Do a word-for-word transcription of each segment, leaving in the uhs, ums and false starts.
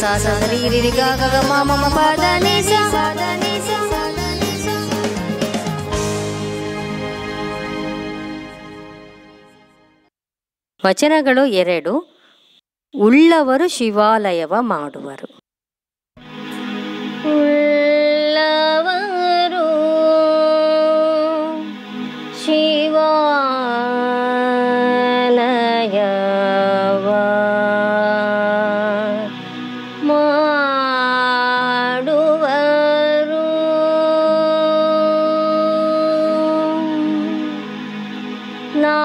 sa sa ri ri ri ga ga ma ma ma pa da ni sa. ವಚನಗಳು ಎರಡು. ಉಳ್ಳವರು ಶಿವಾಲಯವ ಮಾಡುವರು. ಉಳ್ಳವರು ಶಿವಾಲಯವ ಮಾಡುವರು. ನಾ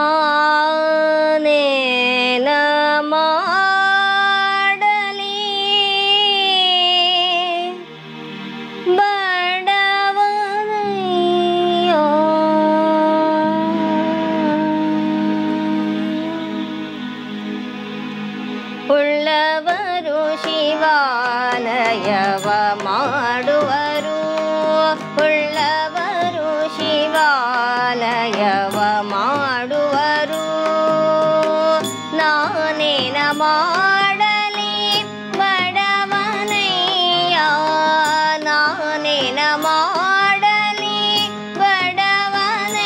ಉಳ್ಳವರು ಶಿವಾಲಯವ ಮಾಡುವರು. ಉಳ್ಳವರು ಶಿವಾಲಯವ ಮಾಡುವರು. ನಾನೇನ ಮಾಡಲಿ ಬಡವನಯ್ಯ, ನಾನೇನ ಮಾಡಲಿ ಬಡವನಯ್ಯ. ಉಳ್ಳವರು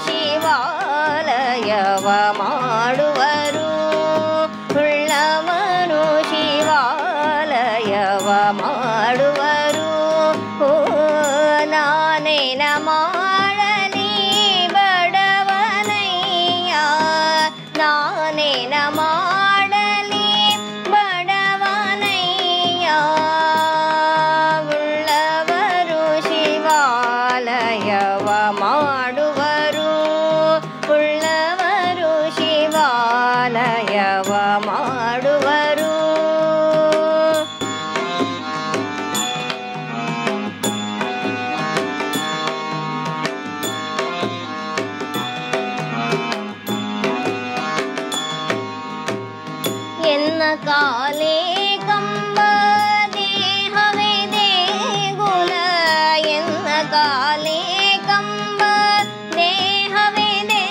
ಶಿವಾಲಯವ ಮಾಡುವರು. ಉಳ್ಳವರು ಶಿವಾಲಯವ ಮಾಡುವರು. ನಾನೇನ ಮಾಡಲಿ ಬಡವನಯ್ಯ, ನಾನೇನ ಮಾಡಲಿ ಬಡವನಯ್ಯ. ಉಳ್ಳವರು ಶಿವಾಲಯವ ಮಾಡುವರು. ಉಳ್ಳವರು ಶಿವಾಲಯವ ಮಾಡುವರು. ಎನ್ನ ಕಾಲೇ ಕಂಬ ದೇಹವಿದೆ ಗುಲ, ಎನ್ನ ಕಾಲೇ ಕಂಬ ದೇಹವಿದೆ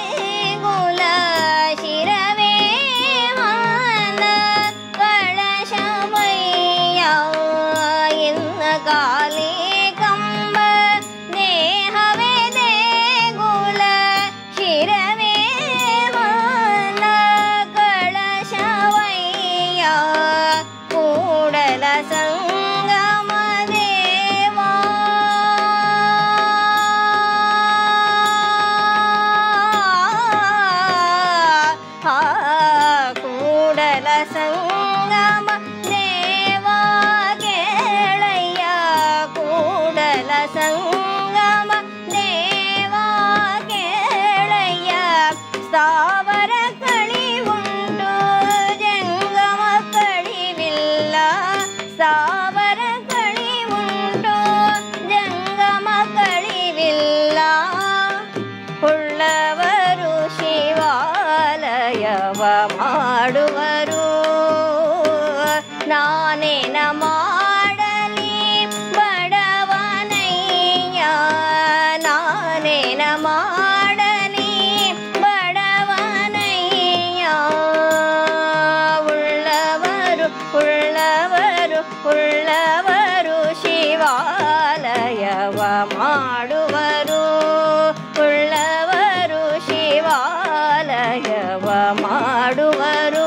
ಗುಲ. ಶಿರವೇ ಹಾನ ಕಳಶಮಯ್ಯ, ಎನ್ನ ಕಾಲೇ ಕಂಬ ದೇಹವಿದೆ ಗುಲ. ಶಿರವೇ ಹಾನ ಕಳಶಮಯ್ಯ, ಕೂಡಲ ಸಂಗಮ ದೇವಾ. ಆ ಕೂಡಲ ಸಂಗಮ ದೇವಾ ಕೇಳಯ್ಯ, ಕೂಡಲ ಸಂಗಮ ದೇವಾ ಕೇಳಯ್ಯ. ಸ್ಥಾವರ ಕಳಿ ಉಂಟು ಜಂಗಮ ಕಳಿವಿಲ್ಲ, ಸ್ಥಾವರ ಕಳಿ ಉಂಟು ಜಂಗಮ ಕಳಿವಿಲ್ಲ. ಉಳ್ಳವರು ಶಿವಾಲಯವ ಮಾಡುವರು. ನಾನೇನ ಮಾಡಲಿ ಬಡವನಯ್ಯ, ನಾನೇನ ಮಾಡಲಿ ಬಡವನಯ್ಯ. ಉಳ್ಳವರು ಉಳ್ಳವರು ಉಳ್ಳವರು ಶಿವಾಲಯವ ಮಾಡುವರು. ಉಳ್ಳವರು ಶಿವಾಲಯವ ಮಾಡುವರು.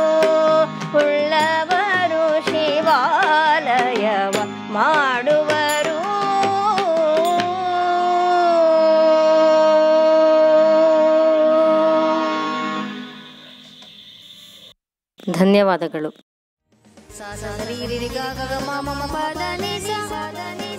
ಉಳ್ಳವರು ಶಿವಾಲಯವ ಮಾಡುವರು. ಧನ್ಯವಾದಗಳು.